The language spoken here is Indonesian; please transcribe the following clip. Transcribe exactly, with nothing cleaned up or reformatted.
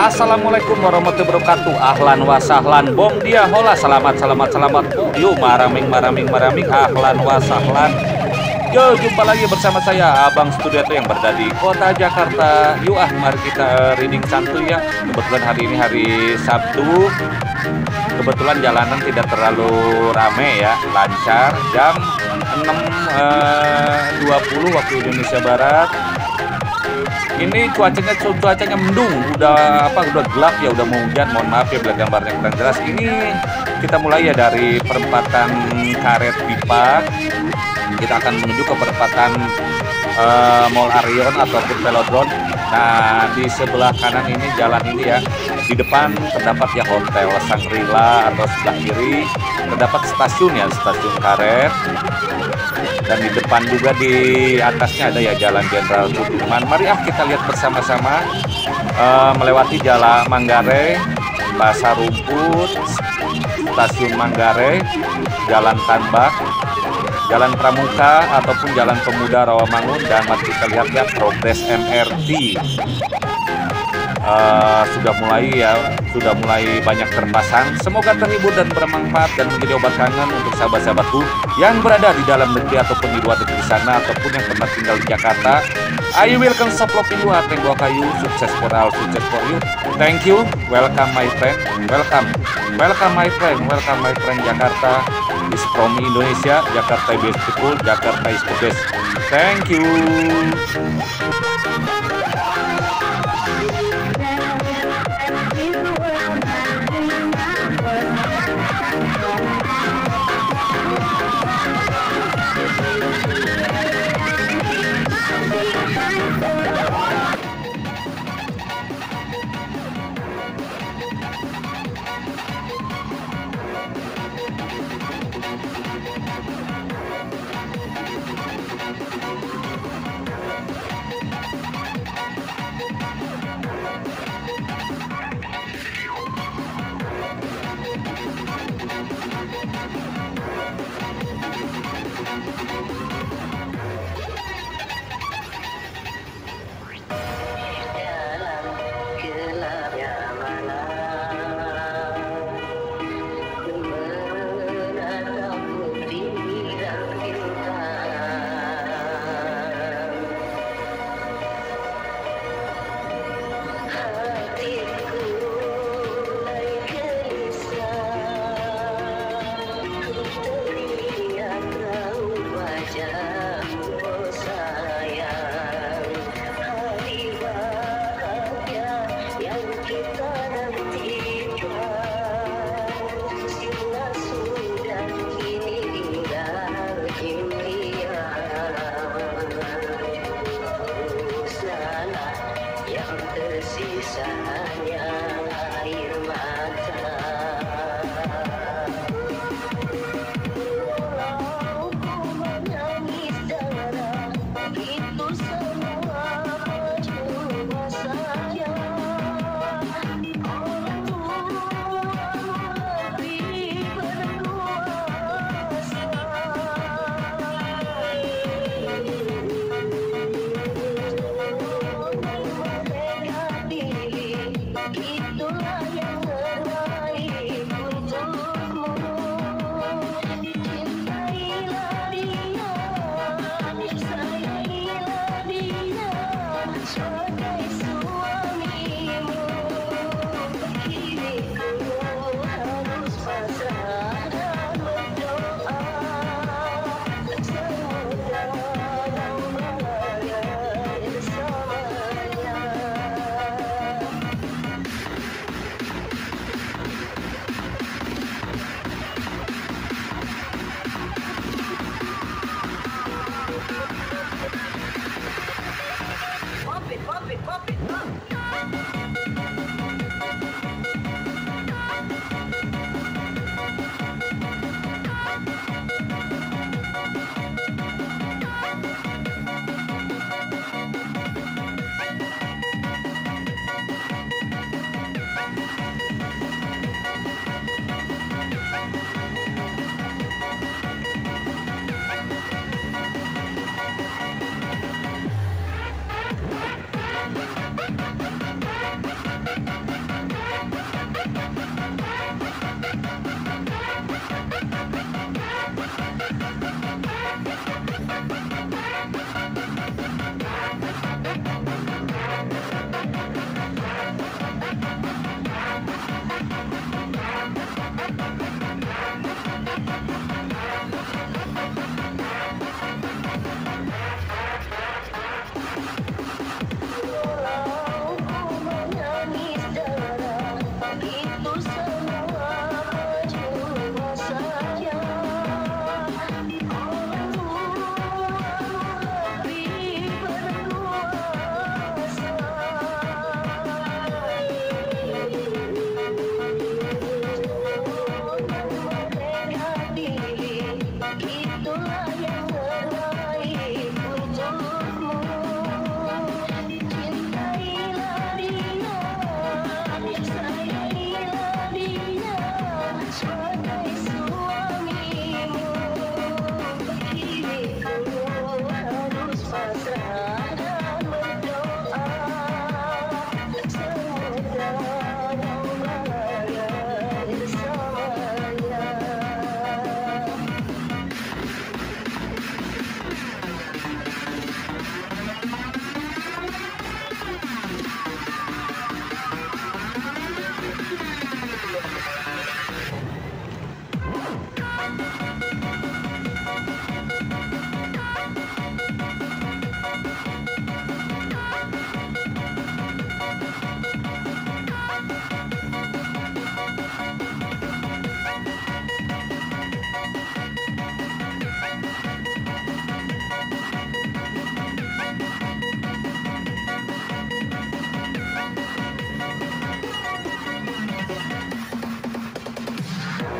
Assalamualaikum warahmatullahi wabarakatuh. Ahlan wasahlan, bom dia hola, selamat selamat selamat. Yuk maraming maraming maraming, ahlan wasahlan. Yo, jumpa lagi bersama saya Abang Studiato yang berada di Kota Jakarta. Yuk ah, mari kita reading santuy ya. Kebetulan hari ini hari Sabtu. Kebetulan jalanan tidak terlalu rame ya, lancar. Jam enam dua puluh waktu Indonesia Barat. Ini cuacanya cuacanya mendung, udah apa udah gelap ya, udah mau hujan. Mohon maaf ya bila gambarnya kurang jelas. Ini kita mulai ya dari perempatan Karet Pipa. Kita akan menuju ke perempatan uh, Mall Arion ataupun Velodrome. Nah, di sebelah kanan ini jalan ini ya. Di depan terdapat ya hotel Sangrila, atau sebelah kiri terdapat stasiun ya, stasiun Karet. Dan di depan juga di atasnya ada ya jalan Jenderal Sudirman. Mari ah kita lihat bersama-sama uh, melewati jalan Manggarai, Pasar Rumput, stasiun Manggarai, jalan Tanbak, jalan Pramuka ataupun jalan Pemuda Rawamangun. Dan mari kita lihat ya progres M R T. Uh, sudah mulai ya, sudah mulai banyak terpasang. Semoga terhibur dan bermanfaat dan menjadi obat kangen untuk sahabat-sahabatku yang berada di dalam negeri ataupun di luar negeri sana, ataupun yang pernah tinggal di Jakarta. I welcome soplok you, ateng gua kayu, sukses for all, sukses for you. Thank you, welcome my friend, welcome, welcome my friend, welcome my friend Jakarta. Is from Indonesia, Jakarta is beautiful, Jakarta is the best. Thank you. Pop it, pop it, pop it, pop it.